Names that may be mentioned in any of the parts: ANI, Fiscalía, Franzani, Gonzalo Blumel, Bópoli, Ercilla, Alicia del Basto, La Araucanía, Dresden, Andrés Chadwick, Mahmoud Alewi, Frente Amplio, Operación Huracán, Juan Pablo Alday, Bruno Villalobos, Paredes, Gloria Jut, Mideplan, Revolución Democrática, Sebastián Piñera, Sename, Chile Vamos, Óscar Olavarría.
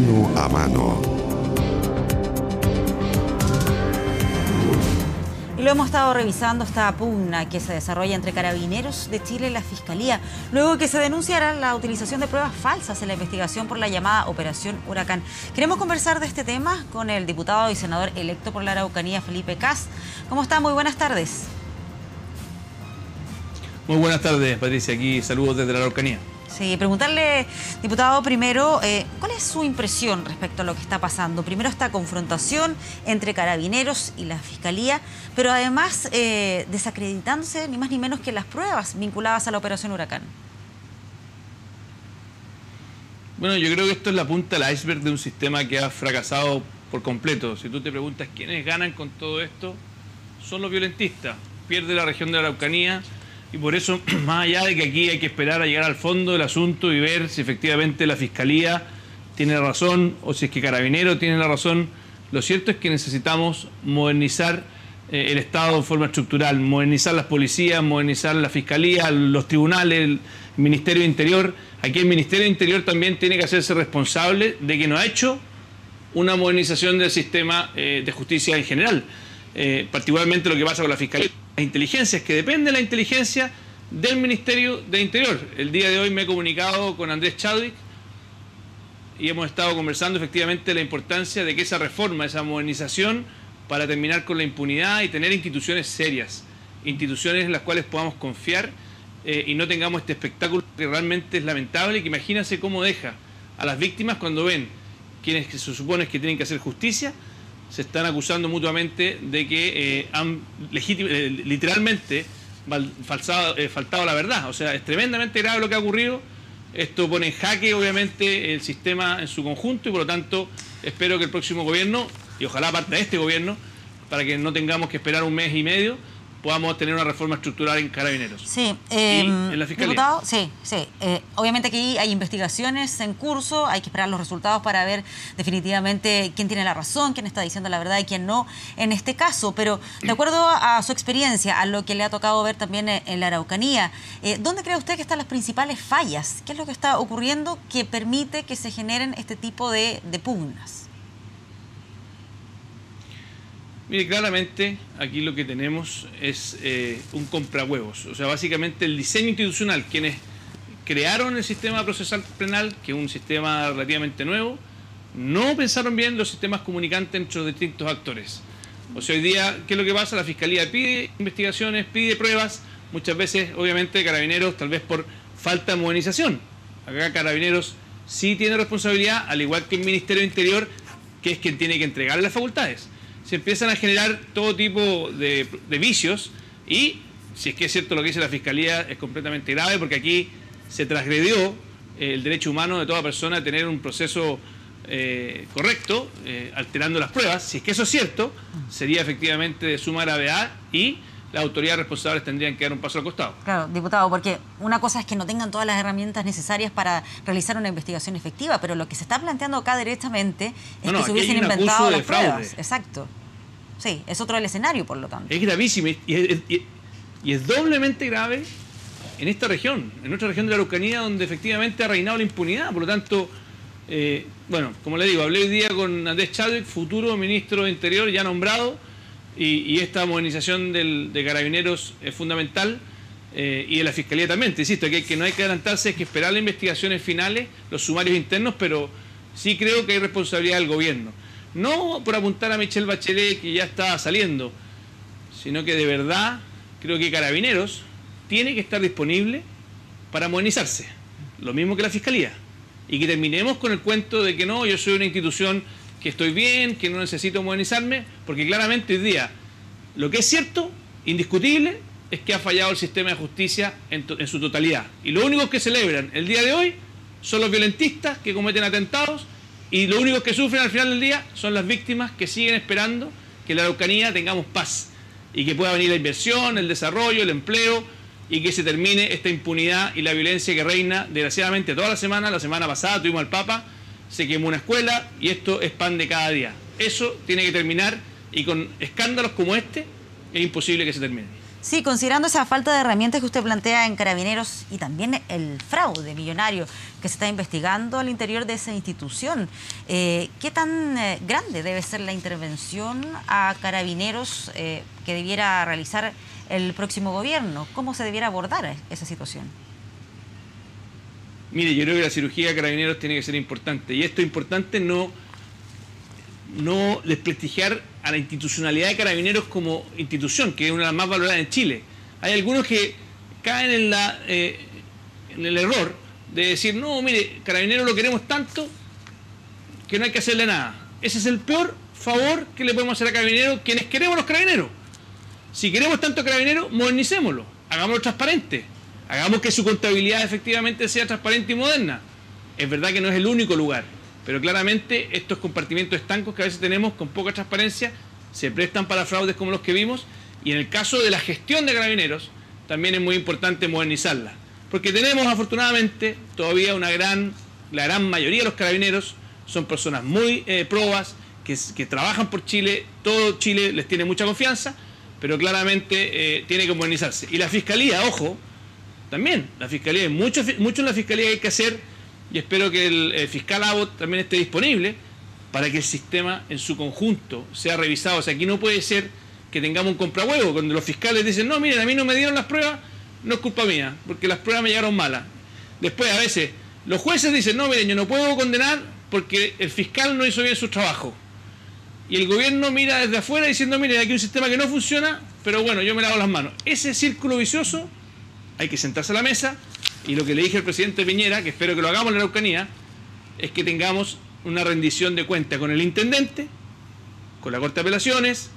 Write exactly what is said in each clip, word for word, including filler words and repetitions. mano a mano. Y lo hemos estado revisando, esta pugna que se desarrolla entre Carabineros de Chile y la Fiscalía, luego que se denunciara la utilización de pruebas falsas en la investigación por la llamada Operación Huracán. Queremos conversar de este tema con el diputado y senador electo por la Araucanía, Felipe Kast. ¿Cómo está? Muy buenas tardes. Muy buenas tardes, Patricia. Aquí saludos desde la Araucanía. Sí, preguntarle, diputado, primero, eh, ¿cuál es su impresión respecto a lo que está pasando? Primero, esta confrontación entre Carabineros y la Fiscalía, pero además eh, desacreditándose ni más ni menos que las pruebas vinculadas a la Operación Huracán. Bueno, yo creo que esto es la punta del iceberg de un sistema que ha fracasado por completo. Si tú te preguntas quiénes ganan con todo esto, son los violentistas. Pierde la región de la Araucanía. Y por eso, más allá de que aquí hay que esperar a llegar al fondo del asunto y ver si efectivamente la Fiscalía tiene razón o si es que Carabineros tiene la razón, lo cierto es que necesitamos modernizar eh, el Estado de forma estructural, modernizar las policías, modernizar la Fiscalía, los tribunales, el Ministerio del Interior. Aquí el Ministerio del Interior también tiene que hacerse responsable de que no ha hecho una modernización del sistema eh, de justicia en general, eh, particularmente lo que pasa con la Fiscalía. Las inteligencias, que depende de la inteligencia del Ministerio del Interior. El día de hoy me he comunicado con Andrés Chadwick y hemos estado conversando efectivamente la importancia de que esa reforma, esa modernización para terminar con la impunidad y tener instituciones serias, instituciones en las cuales podamos confiar eh, y no tengamos este espectáculo que realmente es lamentable, que imagínense cómo deja a las víctimas cuando ven quienes se supone que tienen que hacer justicia, se están acusando mutuamente de que eh, han eh, literalmente falsado, eh, faltado la verdad. O sea, es tremendamente grave lo que ha ocurrido. Esto pone en jaque, obviamente, el sistema en su conjunto y, por lo tanto, espero que el próximo gobierno, y ojalá parte de este gobierno, para que no tengamos que esperar un mes y medio, podamos tener una reforma estructural en Carabineros. Sí, eh, en la Fiscalía. Diputado, sí, sí. Eh, obviamente que hay investigaciones en curso, hay que esperar los resultados para ver definitivamente quién tiene la razón, quién está diciendo la verdad y quién no en este caso. Pero de acuerdo a su experiencia, a lo que le ha tocado ver también en la Araucanía, eh, ¿dónde cree usted que están las principales fallas? ¿Qué es lo que está ocurriendo que permite que se generen este tipo de, de pugnas? Mire, claramente aquí lo que tenemos es eh, un comprahuevos. O sea, básicamente el diseño institucional, quienes crearon el sistema procesal penal, que es un sistema relativamente nuevo, no pensaron bien los sistemas comunicantes entre los distintos actores. O sea, hoy día, ¿qué es lo que pasa? La Fiscalía pide investigaciones, pide pruebas, muchas veces, obviamente, Carabineros, tal vez por falta de modernización. Acá Carabineros sí tiene responsabilidad, al igual que el Ministerio del Interior, que es quien tiene que entregar las facultades. Se empiezan a generar todo tipo de, de vicios y, si es que es cierto lo que dice la Fiscalía, es completamente grave porque aquí se transgredió el derecho humano de toda persona a tener un proceso eh, correcto, eh, alterando las pruebas. Si es que eso es cierto, sería efectivamente de suma gravedad y las autoridades responsables tendrían que dar un paso al costado. Claro, diputado, porque una cosa es que no tengan todas las herramientas necesarias para realizar una investigación efectiva, pero lo que se está planteando acá directamente es no, no, que se hubiesen inventado las pruebas. Exacto. Sí, es otro el escenario, por lo tanto. Es gravísimo y es, y, y es doblemente grave en esta región, en nuestra región de la Araucanía, donde efectivamente ha reinado la impunidad. Por lo tanto, eh, bueno, como le digo, hablé hoy día con Andrés Chadwick, futuro ministro de Interior, ya nombrado, Y, y esta modernización del, de Carabineros es fundamental eh, y de la Fiscalía también. Te insisto, que, que no hay que adelantarse, es que esperar las investigaciones finales, los sumarios internos, pero sí creo que hay responsabilidad del gobierno. No por apuntar a Michelle Bachelet, que ya está saliendo, sino que de verdad creo que Carabineros tiene que estar disponible para modernizarse, lo mismo que la Fiscalía. Y que terminemos con el cuento de que no, yo soy una institución que estoy bien, que no necesito modernizarme, porque claramente hoy día lo que es cierto, indiscutible, es que ha fallado el sistema de justicia en, en su totalidad. Y lo único que celebran el día de hoy son los violentistas que cometen atentados y lo único que sufren al final del día son las víctimas que siguen esperando que en la Araucanía tengamos paz y que pueda venir la inversión, el desarrollo, el empleo y que se termine esta impunidad y la violencia que reina desgraciadamente toda la semana. La semana pasada tuvimos al Papa, se quemó una escuela y esto es pan de cada día. Eso tiene que terminar y con escándalos como este es imposible que se termine. Sí, considerando esa falta de herramientas que usted plantea en Carabineros y también el fraude millonario que se está investigando al interior de esa institución, eh, ¿qué tan eh, grande debe ser la intervención a Carabineros eh, que debiera realizar el próximo gobierno? ¿Cómo se debiera abordar esa situación? Mire, yo creo que la cirugía de Carabineros tiene que ser importante, y esto es importante no... no desprestigiar a la institucionalidad de Carabineros como institución, que es una de las más valoradas en Chile. Hay algunos que caen en, la, eh, en el error de decir, no, mire, Carabineros lo queremos tanto que no hay que hacerle nada. Ese es el peor favor que le podemos hacer a Carabineros, quienes queremos los Carabineros. Si queremos tanto a Carabineros, modernicémoslo, hagámoslo transparente, hagamos que su contabilidad efectivamente sea transparente y moderna. Es verdad que no es el único lugar, pero claramente estos compartimentos estancos que a veces tenemos con poca transparencia se prestan para fraudes como los que vimos, y en el caso de la gestión de Carabineros también es muy importante modernizarla, porque tenemos afortunadamente todavía una gran, la gran mayoría de los carabineros son personas muy eh, probas, que, que trabajan por Chile, todo Chile les tiene mucha confianza, pero claramente eh, tiene que modernizarse. Y la Fiscalía, ojo, también, la Fiscalía, hay mucho, mucho en la Fiscalía que hay que hacer, y espero que el eh, fiscal Abbott también esté disponible para que el sistema en su conjunto sea revisado. O sea, aquí no puede ser que tengamos un comprahuevo, cuando los fiscales dicen, no, miren, a mí no me dieron las pruebas, no es culpa mía, porque las pruebas me llegaron malas. Después, a veces, los jueces dicen, no, miren, yo no puedo condenar porque el fiscal no hizo bien su trabajo. Y el gobierno mira desde afuera diciendo, miren, aquí hay un sistema que no funciona, pero bueno, yo me lavo las manos. Ese círculo vicioso, hay que sentarse a la mesa. Y lo que le dije al presidente Piñera, que espero que lo hagamos en la Araucanía, es que tengamos una rendición de cuentas con el intendente, con la Corte de Apelaciones,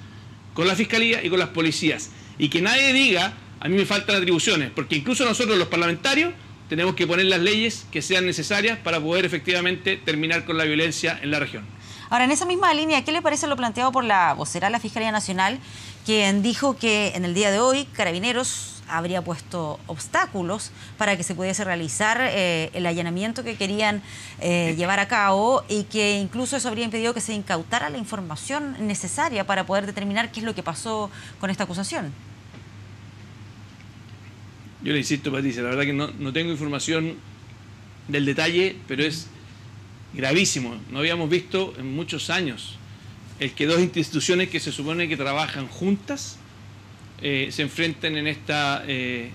con la Fiscalía y con las policías. Y que nadie diga, a mí me faltan atribuciones, porque incluso nosotros los parlamentarios tenemos que poner las leyes que sean necesarias para poder efectivamente terminar con la violencia en la región. Ahora, en esa misma línea, ¿qué le parece lo planteado por la vocera de la Fiscalía Nacional, quien dijo que en el día de hoy Carabineros habría puesto obstáculos para que se pudiese realizar eh, el allanamiento que querían eh, llevar a cabo, y que incluso eso habría impedido que se incautara la información necesaria para poder determinar qué es lo que pasó con esta acusación? Yo le insisto, Patricia, la verdad que no, no tengo información del detalle, pero es gravísimo. No habíamos visto en muchos años el que dos instituciones que se supone que trabajan juntas Eh, se enfrentan en esta eh,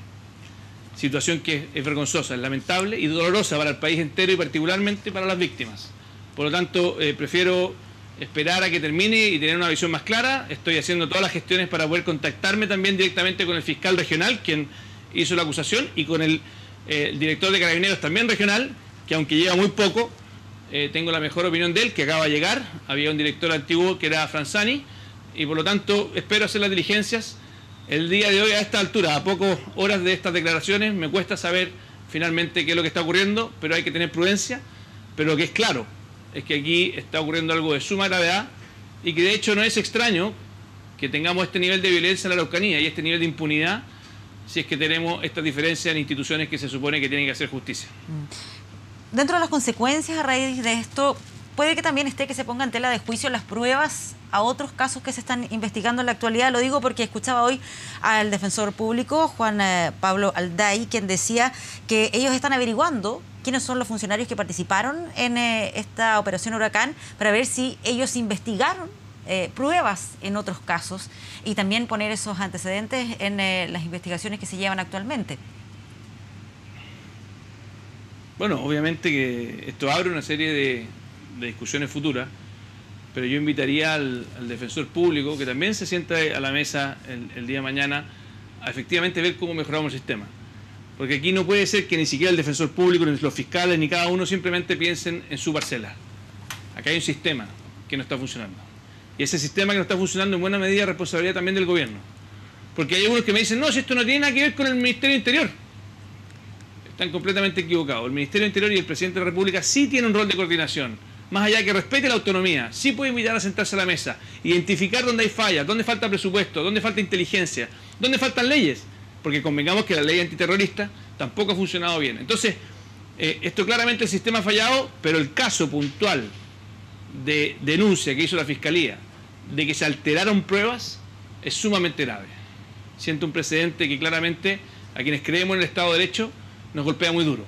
situación que es, es vergonzosa, es lamentable y dolorosa para el país entero y particularmente para las víctimas. Por lo tanto, eh, prefiero esperar a que termine y tener una visión más clara. Estoy haciendo todas las gestiones para poder contactarme también directamente con el fiscal regional, quien hizo la acusación, y con el, eh, el director de Carabineros también regional, que aunque lleva muy poco, eh, tengo la mejor opinión de él, que acaba de llegar. Había un director antiguo que era Franzani, y por lo tanto espero hacer las diligencias. El día de hoy, a esta altura, a pocas horas de estas declaraciones, me cuesta saber finalmente qué es lo que está ocurriendo, pero hay que tener prudencia. Pero lo que es claro es que aquí está ocurriendo algo de suma gravedad, y que de hecho no es extraño que tengamos este nivel de violencia en la Araucanía y este nivel de impunidad, si es que tenemos esta diferencia en instituciones que se supone que tienen que hacer justicia. Dentro de las consecuencias a raíz de esto, puede que también esté que se ponga en tela de juicio las pruebas a otros casos que se están investigando en la actualidad. Lo digo porque escuchaba hoy al defensor público, Juan eh, Pablo Alday, quien decía que ellos están averiguando quiénes son los funcionarios que participaron en eh, esta operación Huracán, para ver si ellos investigaron eh, pruebas en otros casos, y también poner esos antecedentes en eh, las investigaciones que se llevan actualmente. Bueno, obviamente que esto abre una serie de... de discusiones futuras, pero yo invitaría al, al defensor público que también se sienta a la mesa el, el día de mañana a efectivamente ver cómo mejoramos el sistema, porque aquí no puede ser que ni siquiera el defensor público, ni los fiscales, ni cada uno simplemente piensen en su parcela. Acá hay un sistema que no está funcionando, y ese sistema que no está funcionando en buena medida es responsabilidad también del gobierno, porque hay algunos que me dicen, no, si esto no tiene nada que ver con el Ministerio Interior. Están completamente equivocados. El Ministerio Interior y el Presidente de la República sí tienen un rol de coordinación. Más allá de que respete la autonomía, sí puede invitar a sentarse a la mesa, identificar dónde hay fallas, dónde falta presupuesto, dónde falta inteligencia, dónde faltan leyes, porque convengamos que la ley antiterrorista tampoco ha funcionado bien. Entonces, eh, esto claramente el sistema ha fallado, pero el caso puntual de denuncia que hizo la Fiscalía de que se alteraron pruebas es sumamente grave. siento un precedente que claramente a quienes creemos en el Estado de Derecho nos golpea muy duro,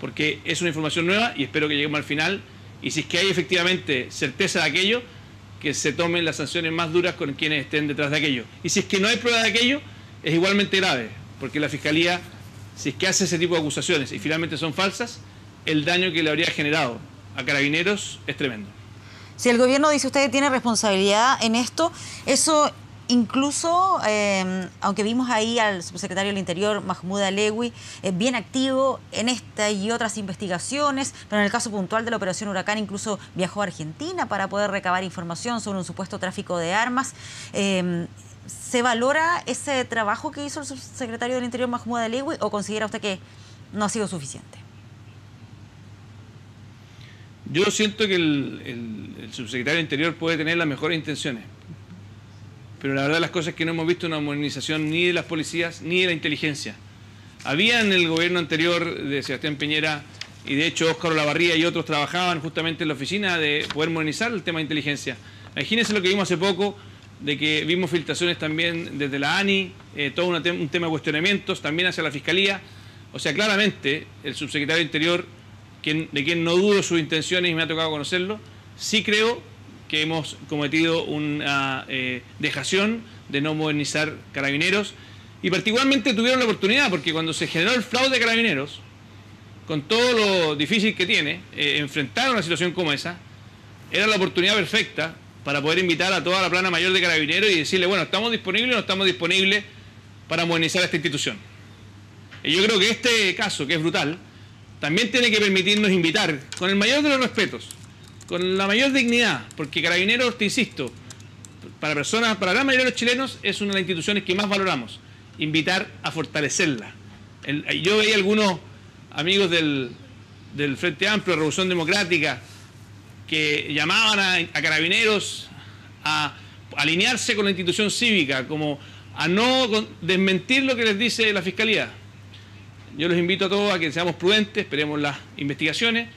porque es una información nueva y espero que lleguemos al final, y si es que hay efectivamente certeza de aquello, que se tomen las sanciones más duras con quienes estén detrás de aquello. Y si es que no hay prueba de aquello, es igualmente grave, porque la Fiscalía, si es que hace ese tipo de acusaciones y finalmente son falsas, el daño que le habría generado a Carabineros es tremendo. Si el gobierno dice usted tiene responsabilidad en esto, eso incluso, eh, aunque vimos ahí al subsecretario del Interior, Mahmoud Alewi, eh, bien activo en esta y otras investigaciones, pero en el caso puntual de la Operación Huracán incluso viajó a Argentina para poder recabar información sobre un supuesto tráfico de armas. Eh, ¿Se valora ese trabajo que hizo el subsecretario del Interior, Mahmoud Alewi, o considera usted que no ha sido suficiente? Yo siento que el, el, el subsecretario del Interior puede tener las mejores intenciones, pero la verdad las cosas es que no hemos visto una modernización ni de las policías ni de la inteligencia. Había en el gobierno anterior de Sebastián Piñera, y de hecho Óscar Olavarría y otros trabajaban justamente en la oficina de poder modernizar el tema de inteligencia. Imagínense lo que vimos hace poco, de que vimos filtraciones también desde la A N I, eh, todo una te un tema de cuestionamientos, también hacia la Fiscalía. O sea, claramente el subsecretario del Interior, quien, de quien no dudo sus intenciones y me ha tocado conocerlo, sí creo que hemos cometido una eh, dejación de no modernizar Carabineros, y particularmente tuvieron la oportunidad, porque cuando se generó el fraude de Carabineros, con todo lo difícil que tiene, eh, enfrentar una situación como esa, era la oportunidad perfecta para poder invitar a toda la plana mayor de Carabineros y decirle, bueno, ¿estamos disponibles o no estamos disponibles para modernizar esta institución? Y yo creo que este caso, que es brutal, también tiene que permitirnos invitar, con el mayor de los respetos, con la mayor dignidad, porque Carabineros, te insisto, para personas, para la mayoría de los chilenos, es una de las instituciones que más valoramos, invitar a fortalecerla. El, yo veía algunos amigos del, del Frente Amplio, Revolución Democrática, que llamaban a, a Carabineros a alinearse con la institución cívica, como a no con, desmentir lo que les dice la Fiscalía. Yo los invito a todos a que seamos prudentes, esperemos las investigaciones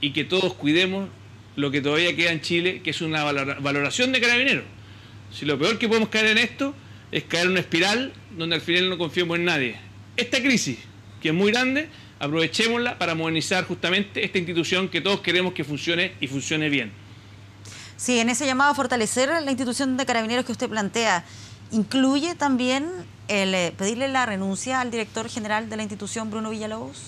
y que todos cuidemos lo que todavía queda en Chile, que es una valoración de Carabineros. Si lo peor que podemos caer en esto es caer en una espiral donde al final no confiemos en nadie. Esta crisis, que es muy grande, aprovechémosla para modernizar justamente esta institución que todos queremos que funcione y funcione bien. Sí, en ese llamado a fortalecer la institución de Carabineros que usted plantea, ¿incluye también el pedirle la renuncia al director general de la institución, Bruno Villalobos?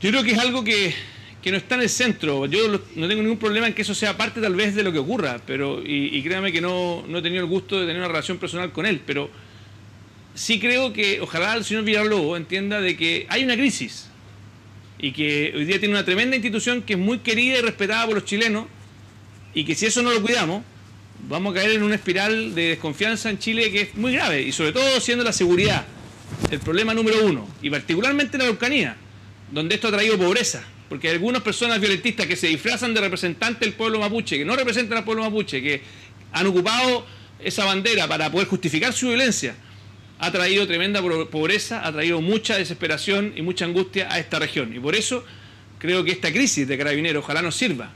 Yo creo que es algo que, que no está en el centro. Yo no tengo ningún problema en que eso sea parte tal vez de lo que ocurra, pero y, y créame que no, no he tenido el gusto de tener una relación personal con él, pero sí creo que ojalá el señor Villalobos entienda de que hay una crisis y que hoy día tiene una tremenda institución que es muy querida y respetada por los chilenos, y que si eso no lo cuidamos vamos a caer en una espiral de desconfianza en Chile que es muy grave, y sobre todo siendo la seguridad el problema número uno, y particularmente en la Araucanía, donde esto ha traído pobreza, porque hay algunas personas violentistas que se disfrazan de representantes del pueblo mapuche, que no representan al pueblo mapuche, que han ocupado esa bandera para poder justificar su violencia, ha traído tremenda pobreza, ha traído mucha desesperación y mucha angustia a esta región, y por eso creo que esta crisis de Carabineros ojalá nos sirva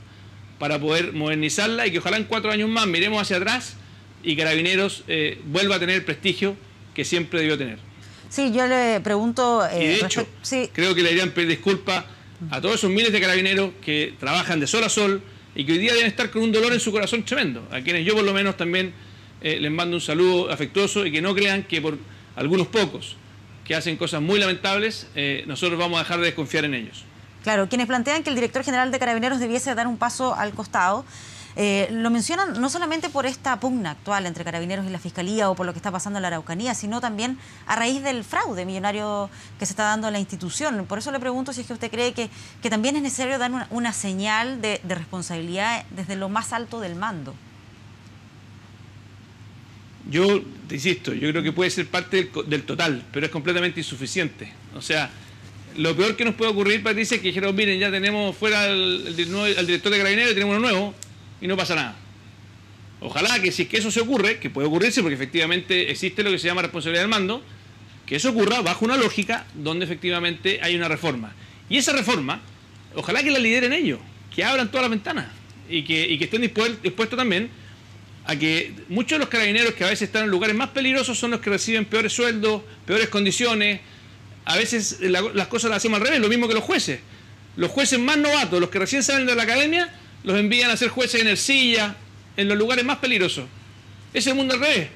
para poder modernizarla, y que ojalá en cuatro años más miremos hacia atrás y Carabineros eh, vuelva a tener el prestigio que siempre debió tener. Sí, yo le pregunto... Eh, y de hecho, sí, creo que le dirían pedir disculpas a todos esos miles de carabineros que trabajan de sol a sol y que hoy día deben estar con un dolor en su corazón tremendo, a quienes yo por lo menos también eh, les mando un saludo afectuoso, y que no crean que por algunos pocos que hacen cosas muy lamentables, eh, nosotros vamos a dejar de desconfiar en ellos. Claro, quienes plantean que el director general de Carabineros debiese dar un paso al costado, eh, lo mencionan no solamente por esta pugna actual entre Carabineros y la Fiscalía o por lo que está pasando en la Araucanía, sino también a raíz del fraude millonario que se está dando en la institución. Por eso le pregunto si es que usted cree que, que también es necesario dar una, una señal de, de responsabilidad desde lo más alto del mando. Yo, te insisto, yo creo que puede ser parte del, del total, pero es completamente insuficiente. O sea... Lo peor que nos puede ocurrir, Patricia, es que dijeron, miren, ya tenemos fuera al, al, al director de Carabineros y tenemos uno nuevo, y no pasa nada. Ojalá que si es que eso se ocurre, que puede ocurrirse, porque efectivamente existe lo que se llama responsabilidad del mando, que eso ocurra bajo una lógica donde efectivamente hay una reforma. Y esa reforma, ojalá que la lideren ellos, que abran todas las ventanas, y que, y que estén dispuestos también a que muchos de los carabineros que a veces están en lugares más peligrosos son los que reciben peores sueldos, peores condiciones. A veces la, las cosas las hacemos al revés, lo mismo que los jueces. Los jueces más novatos, los que recién salen de la academia, los envían a ser jueces en Ercilla, en los lugares más peligrosos. Es el mundo al revés.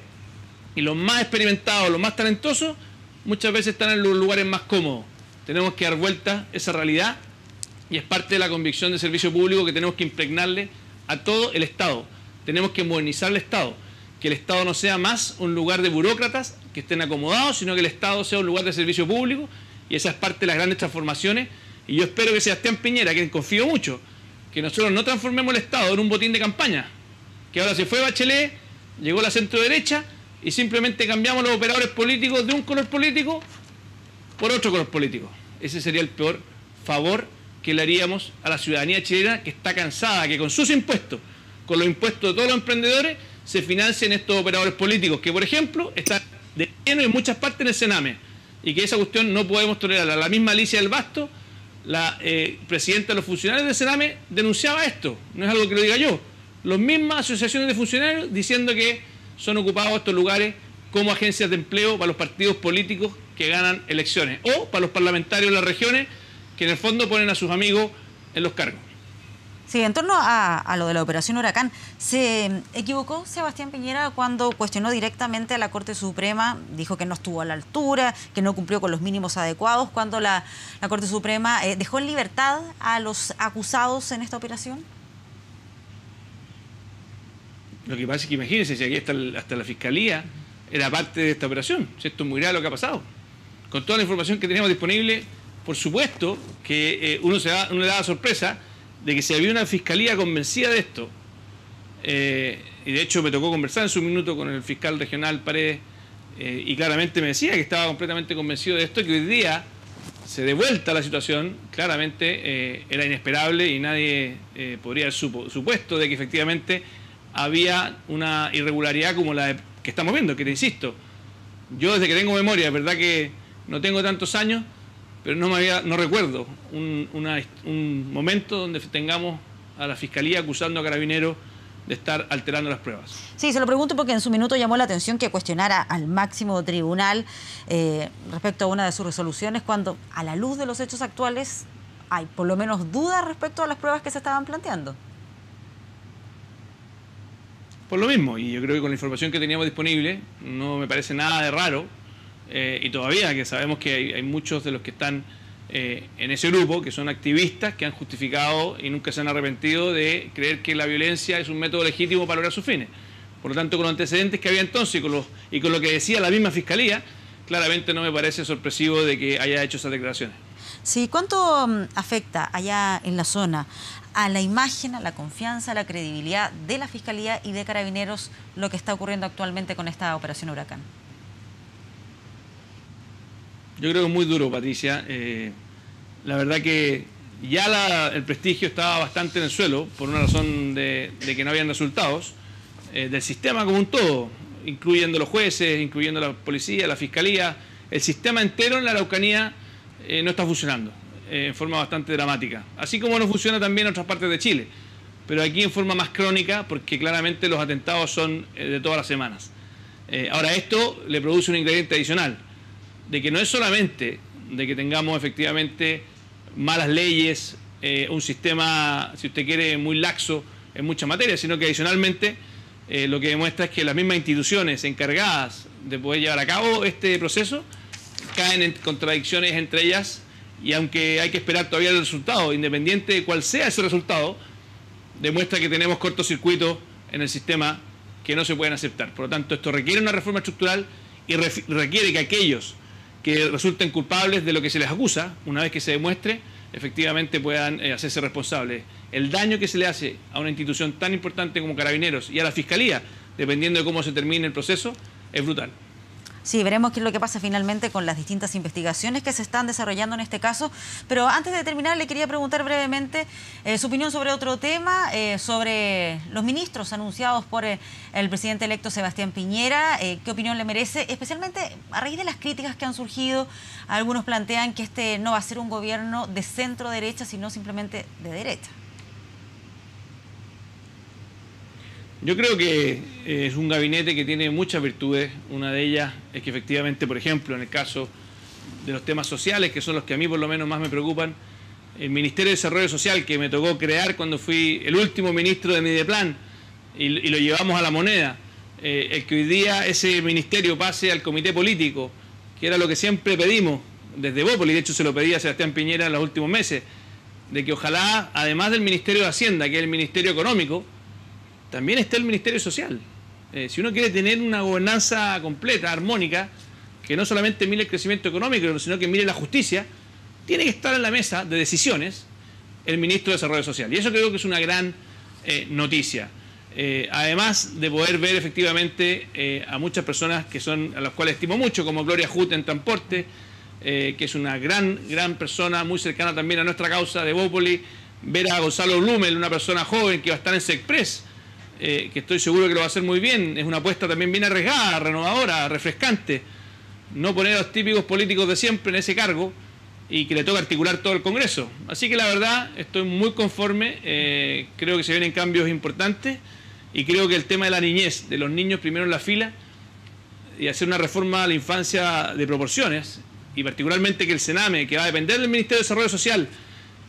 Y los más experimentados, los más talentosos, muchas veces están en los lugares más cómodos. Tenemos que dar vuelta esa realidad y es parte de la convicción de servicio público que tenemos que impregnarle a todo el Estado. Tenemos que modernizar el Estado. Que el Estado no sea más un lugar de burócratas que estén acomodados, sino que el Estado sea un lugar de servicio público, y esa es parte de las grandes transformaciones. Y yo espero que Sebastián Piñera, a quien confío mucho, que nosotros no transformemos el Estado en un botín de campaña, que ahora se fue Bachelet, llegó la centro derecha y simplemente cambiamos los operadores políticos de un color político por otro color político. Ese sería el peor favor que le haríamos a la ciudadanía chilena, que está cansada, que con sus impuestos, con los impuestos de todos los emprendedores, se financien estos operadores políticos, que por ejemplo están de lleno en muchas partes en el Sename, y que esa cuestión no podemos tolerarla. La misma Alicia del Basto, la eh, presidenta de los funcionarios del Sename, denunciaba esto, no es algo que lo diga yo. Las mismas asociaciones de funcionarios diciendo que son ocupados estos lugares como agencias de empleo para los partidos políticos que ganan elecciones, o para los parlamentarios de las regiones, que en el fondo ponen a sus amigos en los cargos. Sí, en torno a, a lo de la Operación Huracán, ¿se equivocó Sebastián Piñera cuando cuestionó directamente a la Corte Suprema? Dijo que no estuvo a la altura, que no cumplió con los mínimos adecuados, cuando la, la Corte Suprema eh, dejó en libertad a los acusados en esta operación. Lo que pasa es que imagínense, si aquí hasta, el, hasta la Fiscalía era parte de esta operación. Esto es muy grave lo que ha pasado. Con toda la información que teníamos disponible, por supuesto que eh, uno se da, uno le da la sorpresa de que si había una fiscalía convencida de esto, eh, y de hecho me tocó conversar en su minuto con el fiscal regional Paredes, eh, y claramente me decía que estaba completamente convencido de esto, que hoy día se dé vuelta la situación, claramente eh, era inesperable y nadie eh, podría haber supo, supuesto de que efectivamente había una irregularidad como la de, que estamos viendo, que te insisto, yo desde que tengo memoria, es verdad que no tengo tantos años, pero no, me había, no recuerdo un, una, un momento donde tengamos a la Fiscalía acusando a Carabineros de estar alterando las pruebas. Sí, se lo pregunto porque en su minuto llamó la atención que cuestionara al máximo tribunal eh, respecto a una de sus resoluciones, cuando a la luz de los hechos actuales hay por lo menos dudas respecto a las pruebas que se estaban planteando. Por lo mismo, y yo creo que con la información que teníamos disponible no me parece nada de raro. Eh, y todavía que sabemos que hay, hay muchos de los que están eh, en ese grupo, que son activistas, que han justificado y nunca se han arrepentido de creer que la violencia es un método legítimo para lograr sus fines. Por lo tanto, con los antecedentes que había entonces y con, los, y con lo que decía la misma Fiscalía, claramente no me parece sorpresivo de que haya hecho esas declaraciones. Sí, ¿cuánto afecta allá en la zona a la imagen, a la confianza, a la credibilidad de la Fiscalía y de Carabineros lo que está ocurriendo actualmente con esta Operación Huracán? Yo creo que es muy duro, Patricia. Eh, la verdad que ya la, el prestigio estaba bastante en el suelo por una razón de, de que no habían resultados eh, del sistema como un todo, incluyendo los jueces, incluyendo la policía, la fiscalía. El sistema entero en la Araucanía eh, no está funcionando eh, en forma bastante dramática. Así como no funciona también en otras partes de Chile, pero aquí en forma más crónica, porque claramente los atentados son eh, de todas las semanas. Eh, ahora esto le produce un ingrediente adicional, de que no es solamente de que tengamos efectivamente malas leyes, eh, un sistema, si usted quiere, muy laxo en muchas materias, sino que adicionalmente eh, lo que demuestra es que las mismas instituciones encargadas de poder llevar a cabo este proceso caen en contradicciones entre ellas, y aunque hay que esperar todavía el resultado, independiente de cuál sea ese resultado, demuestra que tenemos cortocircuitos en el sistema que no se pueden aceptar. Por lo tanto, esto requiere una reforma estructural y requiere que aquellos que resulten culpables de lo que se les acusa, una vez que se demuestre, efectivamente puedan eh, hacerse responsables. El daño que se le hace a una institución tan importante como Carabineros y a la Fiscalía, dependiendo de cómo se termine el proceso, es brutal. Sí, veremos qué es lo que pasa finalmente con las distintas investigaciones que se están desarrollando en este caso. Pero antes de terminar, le quería preguntar brevemente eh, su opinión sobre otro tema, eh, sobre los ministros anunciados por eh, el presidente electo Sebastián Piñera. Eh, ¿Qué opinión le merece? Especialmente a raíz de las críticas que han surgido. Algunos plantean que este no va a ser un gobierno de centro-derecha, sino simplemente de derecha. Yo creo que es un gabinete que tiene muchas virtudes. Una de ellas es que efectivamente, por ejemplo, en el caso de los temas sociales, que son los que a mí por lo menos más me preocupan, el Ministerio de Desarrollo Social, que me tocó crear cuando fui el último ministro de Mideplan y, y lo llevamos a la moneda, eh, el que hoy día ese ministerio pase al comité político, que era lo que siempre pedimos desde Bópoli, de hecho se lo pedía a Sebastián Piñera en los últimos meses, de que ojalá, además del Ministerio de Hacienda, que es el Ministerio Económico, también está el Ministerio Social. Eh, si uno quiere tener una gobernanza completa, armónica, que no solamente mire el crecimiento económico, sino que mire la justicia, tiene que estar en la mesa de decisiones el Ministro de Desarrollo Social. Y eso creo que es una gran eh, noticia. Eh, además de poder ver efectivamente eh, a muchas personas que son, a las cuales estimo mucho, como Gloria Jut en transporte, eh, que es una gran, gran persona, muy cercana también a nuestra causa de Bópoli, ver a Gonzalo Blumel, una persona joven que va a estar en Sexpress, Eh, que estoy seguro que lo va a hacer muy bien. Es una apuesta también bien arriesgada, renovadora, refrescante, no poner a los típicos políticos de siempre en ese cargo y que le toca articular todo el Congreso. Así que la verdad estoy muy conforme, eh, creo que se vienen cambios importantes y creo que el tema de la niñez, de los niños primero en la fila y hacer una reforma a la infancia de proporciones, y particularmente que el Sename, que va a depender del Ministerio de Desarrollo Social,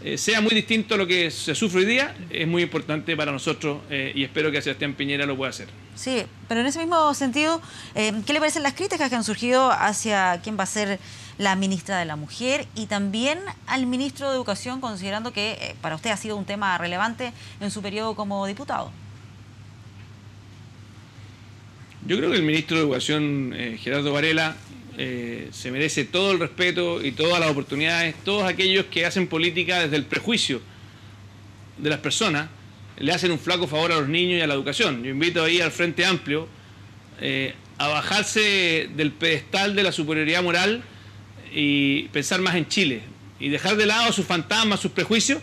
Eh, sea muy distinto a lo que se sufre hoy día, es muy importante para nosotros eh, y espero que Sebastián Piñera lo pueda hacer. Sí, pero en ese mismo sentido, eh, ¿qué le parecen las críticas que han surgido hacia quién va a ser la ministra de la Mujer y también al ministro de Educación, considerando que eh, para usted ha sido un tema relevante en su periodo como diputado? Yo creo que el ministro de Educación, eh, Gerardo Varela, Eh, se merece todo el respeto y todas las oportunidades. Todos aquellos que hacen política desde el prejuicio de las personas le hacen un flaco favor a los niños y a la educación. Yo invito ahí al Frente Amplio eh, a bajarse del pedestal de la superioridad moral y pensar más en Chile y dejar de lado sus fantasmas, sus prejuicios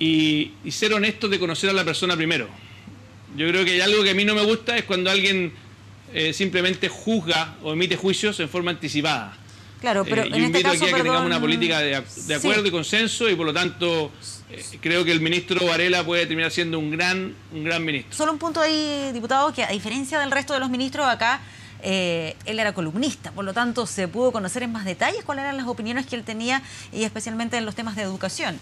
y, y ser honestos de conocer a la persona primero. Yo creo que hay algo que a mí no me gusta, es cuando alguien Eh, simplemente juzga o emite juicios en forma anticipada. Claro, pero eh, yo en invito este caso, aquí a que perdón, tengamos una política de, de acuerdo sí. y consenso, y por lo tanto eh, creo que el ministro Varela puede terminar siendo un gran, un gran ministro. Solo un punto ahí, diputado, que a diferencia del resto de los ministros acá, eh, él era columnista, por lo tanto se pudo conocer en más detalles cuáles eran las opiniones que él tenía, y especialmente en los temas de educación.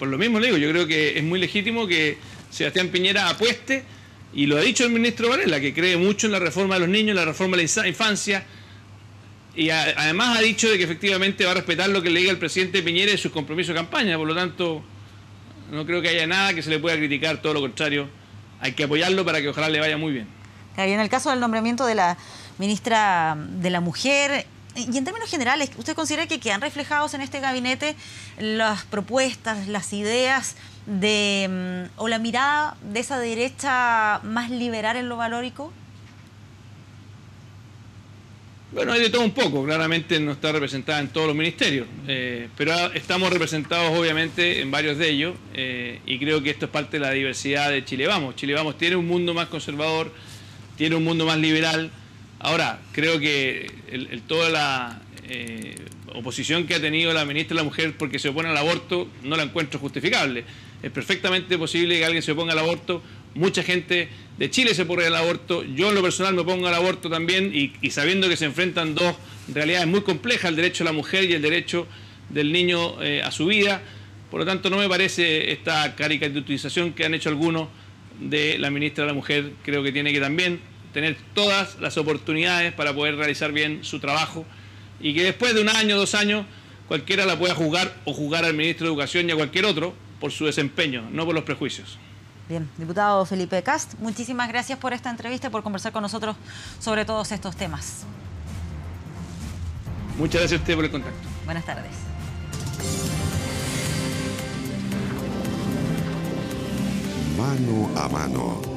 Por lo mismo le digo, yo creo que es muy legítimo que Sebastián Piñera apueste. Y lo ha dicho el ministro Varela, que cree mucho en la reforma de los niños, en la reforma de la infancia. Y a, además ha dicho de que efectivamente va a respetar lo que le diga el presidente Piñera y sus compromisos de campaña. Por lo tanto, no creo que haya nada que se le pueda criticar, todo lo contrario. Hay que apoyarlo para que ojalá le vaya muy bien. Y en el caso del nombramiento de la ministra de la Mujer, y en términos generales, ¿usted considera que quedan reflejados en este gabinete las propuestas, las ideas de o la mirada de esa derecha más liberal en lo valórico? Bueno, hay de todo un poco. Claramente no está representada en todos los ministerios, eh, pero estamos representados obviamente en varios de ellos, eh, y creo que esto es parte de la diversidad de Chile Vamos. Chile Vamos tiene un mundo más conservador, tiene un mundo más liberal. Ahora, creo que el, el, toda la eh, oposición que ha tenido la ministra de la Mujer porque se opone al aborto, no la encuentro justificable. Es perfectamente posible que alguien se oponga al aborto. Mucha gente de Chile se opone al aborto. Yo en lo personal me opongo al aborto también, y, y sabiendo que se enfrentan dos realidades muy complejas, el derecho a la mujer y el derecho del niño eh, a su vida. Por lo tanto, no me parece esta caricaturización que han hecho algunos de la ministra de la Mujer. Creo que tiene que también tener todas las oportunidades para poder realizar bien su trabajo, y que después de un año, dos años, cualquiera la pueda juzgar o juzgar al ministro de Educación y a cualquier otro por su desempeño, no por los prejuicios. Bien, diputado Felipe Kast, muchísimas gracias por esta entrevista y por conversar con nosotros sobre todos estos temas. Muchas gracias a usted por el contacto. Buenas tardes. Mano a mano.